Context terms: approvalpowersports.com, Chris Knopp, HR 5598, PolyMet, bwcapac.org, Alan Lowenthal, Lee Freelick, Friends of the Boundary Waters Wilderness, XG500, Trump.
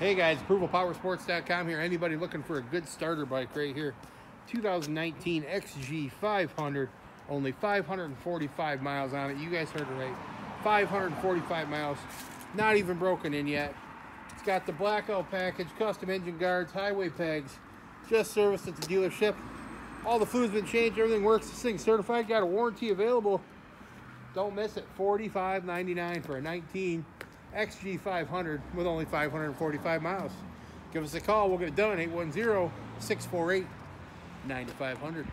Hey guys, approvalpowersports.com here. Anybody looking for a good starter bike right here? 2019 XG500, only 545 miles on it. You guys heard it right, 545 miles, not even broken in yet. It's got the blackout package, custom engine guards, highway pegs, just serviced at the dealership. All the fluid's been changed, everything works. This thing's certified, got a warranty available. Don't miss it, $45.99 for a 19 XG500 with only 545 miles. Give us a call, we'll get it done, 810-648-9500.